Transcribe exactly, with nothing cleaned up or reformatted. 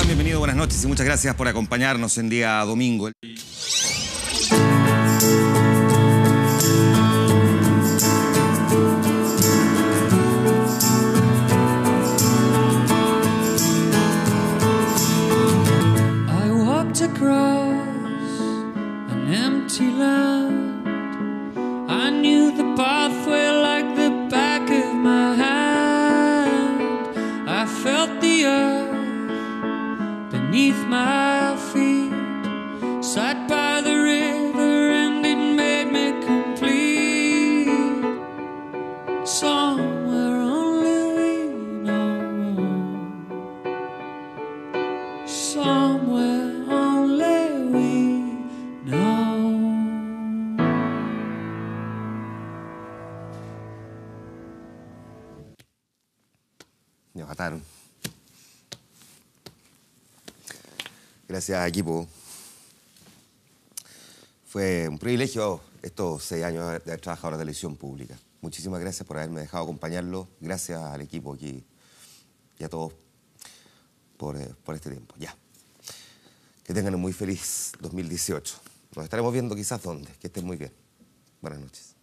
están? Bienvenidos, buenas noches y muchas gracias por acompañarnos en Día Domingo. I walked across an empty land. I knew the pathway like the back of my hand. I felt the earth beneath my feet, sat by the river and it made me complete. Somewhere only we know. Somewhere only we know. Me mataron. Gracias, equipo. Fue un privilegio estos seis años de haber trabajado en la televisión pública. Muchísimas gracias por haberme dejado acompañarlo. Gracias al equipo aquí y a todos por, por este tiempo. Ya. Que tengan un muy feliz dos mil dieciocho. Nos estaremos viendo quizás donde. Que estén muy bien. Buenas noches.